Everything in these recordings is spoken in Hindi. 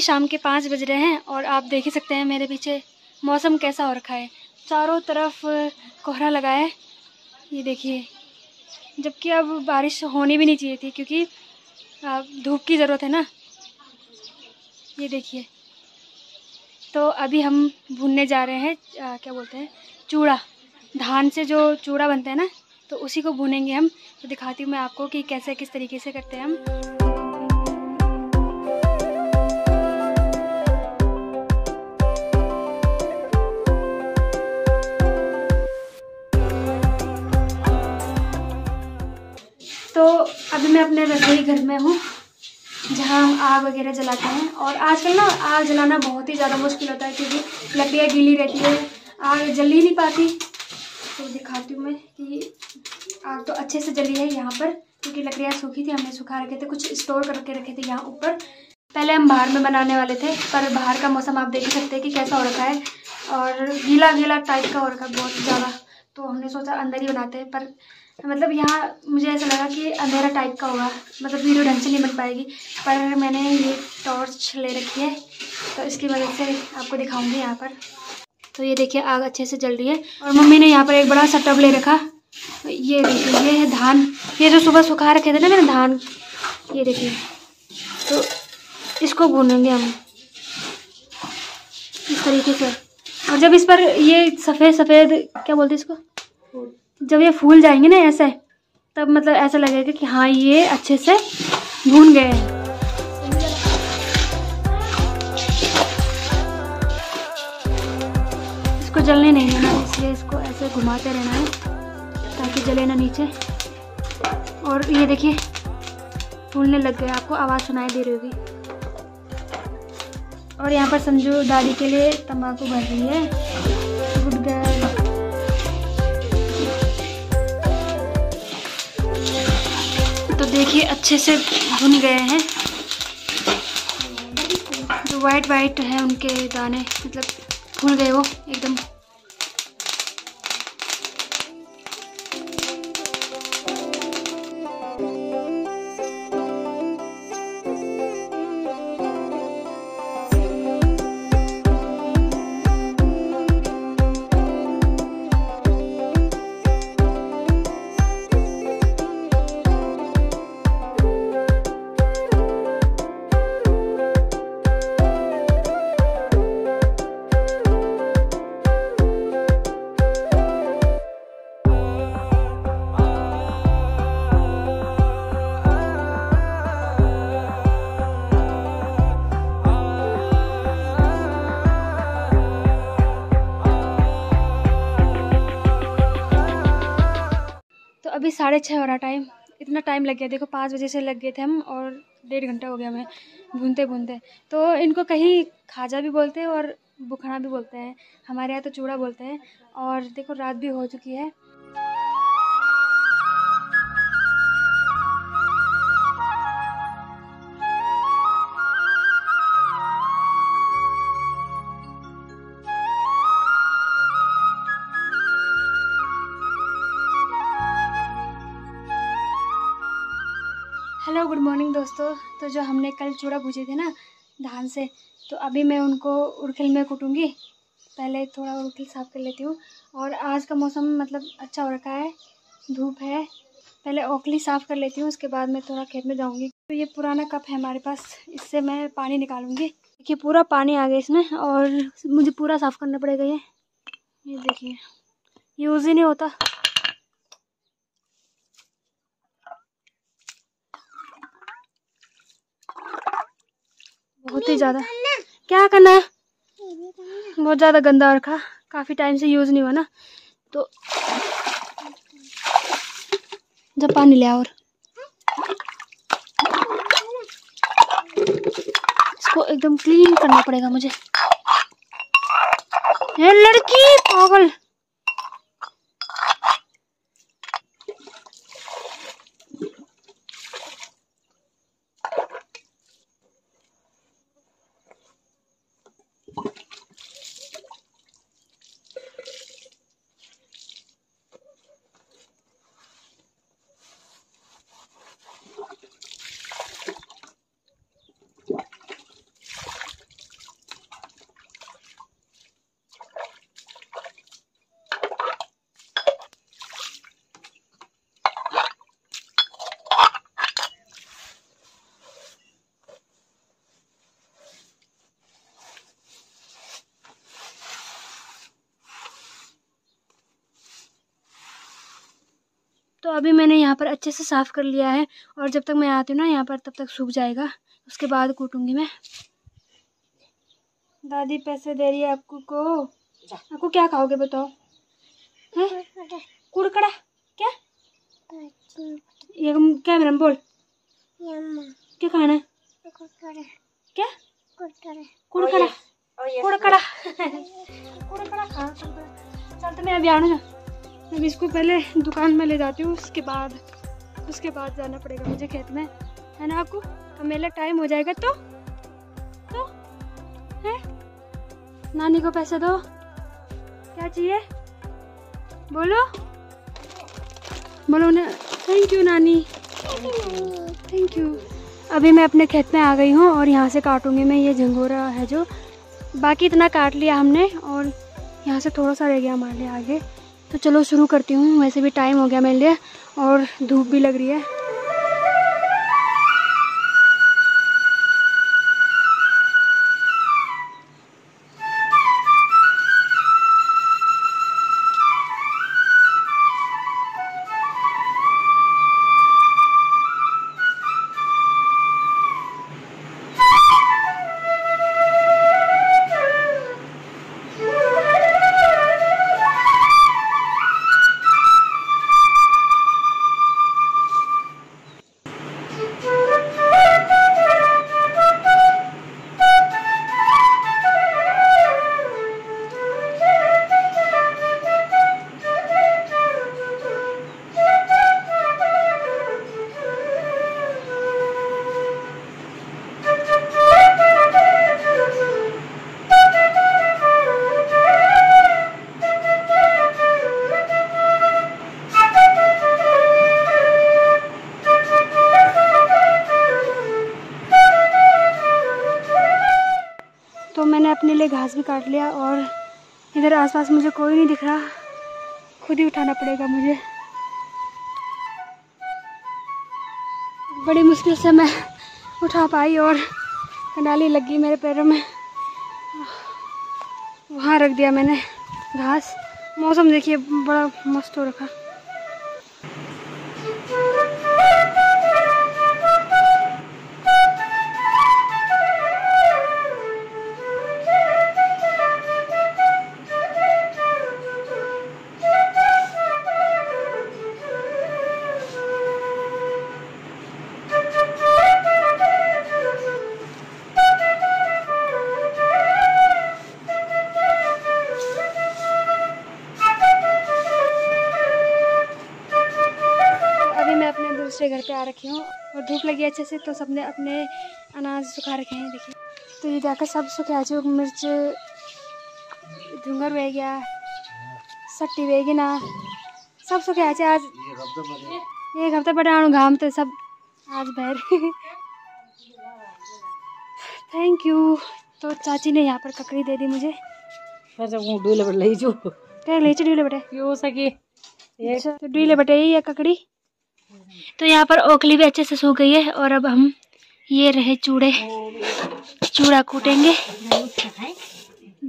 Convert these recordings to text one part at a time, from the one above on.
अभी शाम के 5 बज रहे हैं और आप देख ही सकते हैं मेरे पीछे मौसम कैसा हो रखा है। चारों तरफ कोहरा लगा है, ये देखिए, जबकि अब बारिश होनी भी नहीं चाहिए थी क्योंकि धूप की ज़रूरत है ना। ये देखिए, तो अभी हम भूनने जा रहे हैं क्या बोलते हैं, च्यूड़ा। धान से जो च्यूड़ा बनता है ना, तो उसी को भूनेंगे हम। तो दिखाती हूँ मैं आपको कि कैसे किस तरीके से करते हैं हम। तो अभी मैं अपने रसोई घर में हूँ जहाँ हम आग वगैरह जलाते हैं। और आजकल ना आग जलाना बहुत ही ज़्यादा मुश्किल होता है क्योंकि लकड़ियाँ गीली रहती है, आग जल ही नहीं पाती। तो दिखाती हूँ मैं कि आग तो अच्छे से जली है यहाँ पर क्योंकि लकड़ियाँ सूखी थी, हमने सुखा रखे थे, कुछ स्टोर करके रखे थे यहाँ ऊपर। पहले हम बाहर में बनाने वाले थे पर बाहर का मौसम आप देख सकते हैं कि कैसा हो रखा है और गीला गीला टाइप का हो रखा है बहुत ज़्यादा। तो हमने सोचा अंदर ही बनाते हैं, पर मतलब यहाँ मुझे ऐसा लगा कि अंधेरा टाइप का होगा, मतलब वीडियो ढंग से नहीं बन पाएगी। पर मैंने ये टॉर्च ले रखी है तो इसकी वजह से आपको दिखाऊंगी यहाँ पर। तो ये देखिए आग अच्छे से जल रही है। और मम्मी ने यहाँ पर एक बड़ा सा टब ले रखा, ये देखिए, ये है धान, ये जो सुबह सुखा रखे थे ना मैंने धान, ये देखिए। तो इसको भूनेंगे हम इस तरीके से। और जब इस पर ये सफ़ेद सफ़ेद क्या बोलते हैं इसको, जब ये फूल जाएंगे ना ऐसे, तब मतलब ऐसा लगेगा कि हाँ ये अच्छे से भून गए हैं। इसको जलने नहीं देना, इसलिए इसको ऐसे घुमाते रहना है ताकि जले ना नीचे। और ये देखिए फूलने लग गए, आपको आवाज़ सुनाई दे रही होगी। और यहाँ पर संजू दादी के लिए तंबाकू भर रही है। Good girl. तो देखिए अच्छे से भुन गए हैं, जो वाइट वाइट है उनके दाने, मतलब भुन गए वो एकदम। अभी 6:30 हो रहा टाइम, इतना टाइम लग गया, देखो 5 बजे से लग गए थे हम और 1.5 घंटा हो गया हमें भूनते भूनते। तो इनको कहीं खाजा भी बोलते हैं और बुखाना भी बोलते हैं, हमारे यहाँ तो च्यूड़ा बोलते हैं। और देखो रात भी हो चुकी है। हेलो गुड मॉर्निंग दोस्तों। तो जो हमने कल च्यूड़ा भूजे थे ना धान से, तो अभी मैं उनको उड़खल में कूटूंगी। पहले थोड़ा उड़खल साफ़ कर लेती हूँ। और आज का मौसम मतलब अच्छा हो रखा है, धूप है। पहले ओखली साफ़ कर लेती हूँ, उसके बाद मैं थोड़ा खेत में जाऊँगी। तो ये पुराना कप है हमारे पास, इससे मैं पानी निकालूंगी। देखिए पूरा पानी आ गया इसमें और मुझे पूरा साफ़ करना पड़ेगा। ये देखिए यूज़ ही नहीं होता। बहुत ही ज़्यादा क्या करना है, बहुत ज़्यादा गंदा रखा, काफ़ी टाइम से यूज़ नहीं हुआ ना। तो जब पानी लिया और इसको एकदम क्लीन करना पड़ेगा मुझे। ये लड़की पागल। तो अभी मैंने यहाँ पर अच्छे से साफ़ कर लिया है और जब तक मैं आती हूँ ना यहाँ पर तब तक सूख जाएगा, उसके बाद कूटूँगी मैं। दादी पैसे दे रही है आपको को। आपको क्या खाओगे बताओ? हैं कुड़कड़ा क्या? ये कैमरा में बोल क्या खाना है? क्या कुड़कड़ा? कुड़कड़ा कुड़कड़ा खा। चल तो मैं अभी आना, मैं इसको पहले दुकान में ले जाती हूँ, उसके बाद जाना पड़ेगा मुझे खेत में, है ना आपको? तो मेरा टाइम हो जाएगा तो है। नानी को पैसे दो, क्या चाहिए बोलो बोलो ना। थैंक यू नानी, थैंक यू। अभी मैं अपने खेत में आ गई हूँ और यहाँ से काटूँगी मैं, ये झंगोरा है जो बाकी इतना काट लिया हमने और यहाँ से थोड़ा सा रह गया हमारे लिए आगे, तो चलो शुरू करती हूँ। वैसे भी टाइम हो गया मेरे लिए और धूप भी लग रही है। तो मैंने अपने लिए घास भी काट लिया और इधर आसपास मुझे कोई नहीं दिख रहा, खुद ही उठाना पड़ेगा मुझे। बड़ी मुश्किल से मैं उठा पाई और कनाली लग गई मेरे पैरों में। वहाँ रख दिया मैंने घास। मौसम देखिए बड़ा मस्त हो रखा। घर पे आ रखे हूँ और धूप लगी अच्छे से, तो सबने अपने अनाज सुखा रखे हैं। देखिए तो ये जाकर सब सुखा जो मिर्च धुंगर वे गया सट्टी वे गई ना सब सुखा। आज एक हफ्ता बड़ा घाम तो सब आज भर। Thank you. तो चाची ने यहाँ पर ककड़ी दे दी मुझे। डूले बटे ये ककड़ी। तो यहाँ पर ओखली भी अच्छे से सूख गई है और अब हम ये रहे च्यूड़ा कूटेंगे।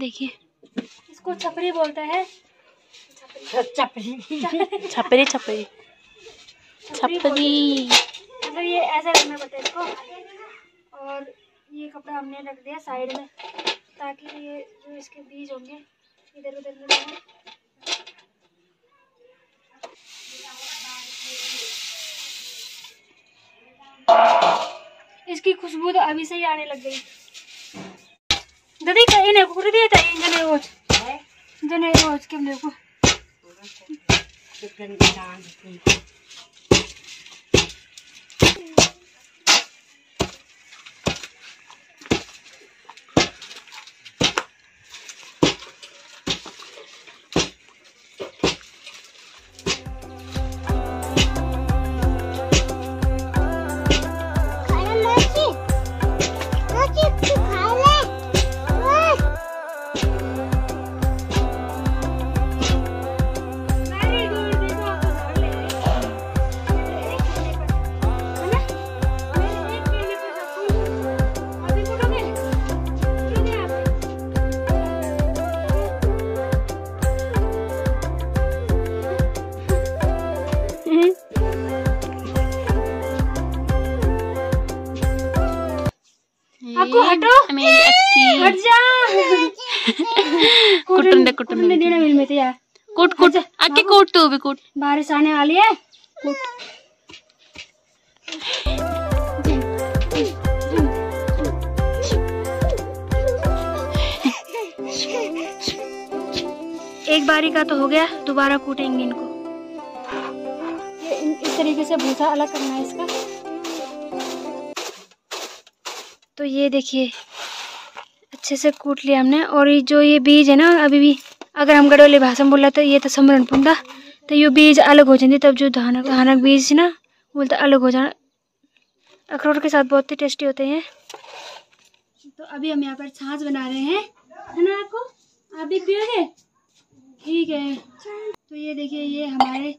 देखिए इसको छपरी बोलते हैं। छपरी छपरी छपरी मतलब ये ऐसे रखना पड़ता है इसको। और ये कपड़ा हमने रख दिया साइड में ताकि ये जो इसके बीज होंगे इधर उधर न जाएं। इसकी खुशबू तो अभी से ही आने लग गई। दीदी इन्हें कुछ दिया था जने रोज के मेरे को। को हटो, हट जा कुटुंडे कुटुंडे देना मिल में यार, कूट कूट आके कूट, तू भी कूट, बारिश आने वाली है, कूट। एक बारी का तो हो गया, दोबारा कूटेंगे इनको। इस तरीके से भूसा अलग करना है इसका। तो ये देखिए अच्छे से कूट लिया हमने। और ये जो ये बीज है ना, अभी भी अगर हम गड़ोले भाषा में बोला तो ये तो समरपुंडा, तो ये बीज अलग हो जाती, तब जो धानक बीज ना बोलता अलग हो जाना। अखरोट के साथ बहुत ही टेस्टी होते हैं। तो अभी हम यहाँ पर छाछ बना रहे हैं, है ना? आपको आप भी पियोगे? ठीक है। तो ये देखिए ये हमारे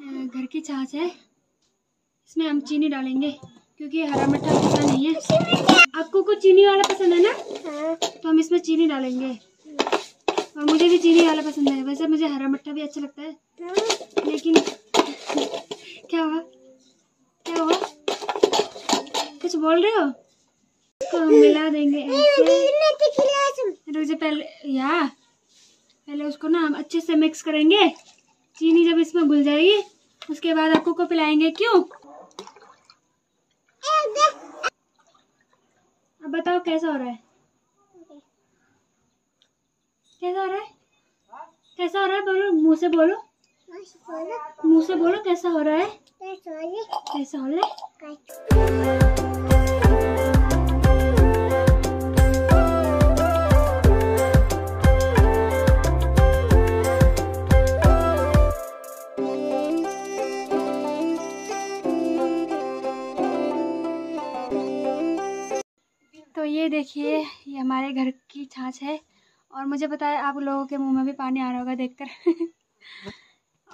घर की छाछ है, इसमें हम चीनी डालेंगे क्योंकि हरा मिठा पसंद नहीं है। आपको कुछ चीनी वाला पसंद है ना? हाँ। तो हम इसमें चीनी डालेंगे, और मुझे भी चीनी वाला पसंद है। वैसे मुझे हरा मिठा भी अच्छा लगता है, लेकिन क्या हुआ, क्या हुआ, कुछ बोल रहे हो? इसको हम मिला देंगे ऐसे। पहले यार पहले उसको ना हम अच्छे से मिक्स करेंगे। चीनी जब इसमें घुल जाएगी उसके बाद आपको को पिलाएंगे। क्यों? अब बताओ कैसा हो रहा है? कैसा हो रहा है? कैसा हो रहा है? बोलो, मुंह से बोलो, मुंह से बोलो कैसा हो रहा है, कैसा हो रहा है। तो ये देखिए ये हमारे घर की छाछ है, और मुझे पता है आप लोगों के मुंह में भी पानी आ रहा होगा देखकर।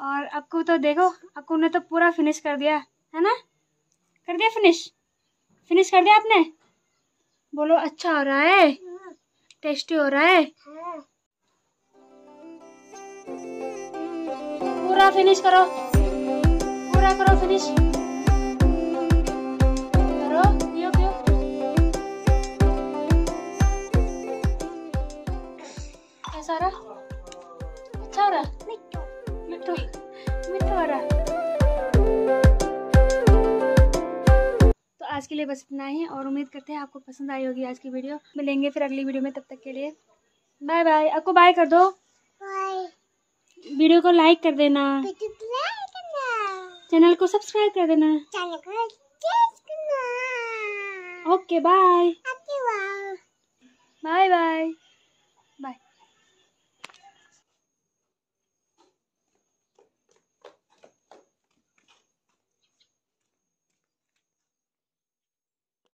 और अक्कू तो देखो, अक्कू ने तो पूरा फिनिश कर दिया है ना, कर दिया फिनिश, फिनिश कर दिया आपने। बोलो अच्छा हो रहा है, टेस्टी हो रहा है, पूरा फिनिश करो, पूरा करो फिनिश करो। सारा अच्छा हो रहा, मिठू मिठू मिठू हो रहा। तो आज के लिए बस इतना ही, और उम्मीद करते हैं आपको पसंद आई होगी आज की वीडियो। मिलेंगे फिर अगली वीडियो में, तब तक के लिए बाय बाय। आपको बाय कर दो, वीडियो को लाइक कर देना, चैनल को सब्सक्राइब कर देना। Okay bye bye bye bye.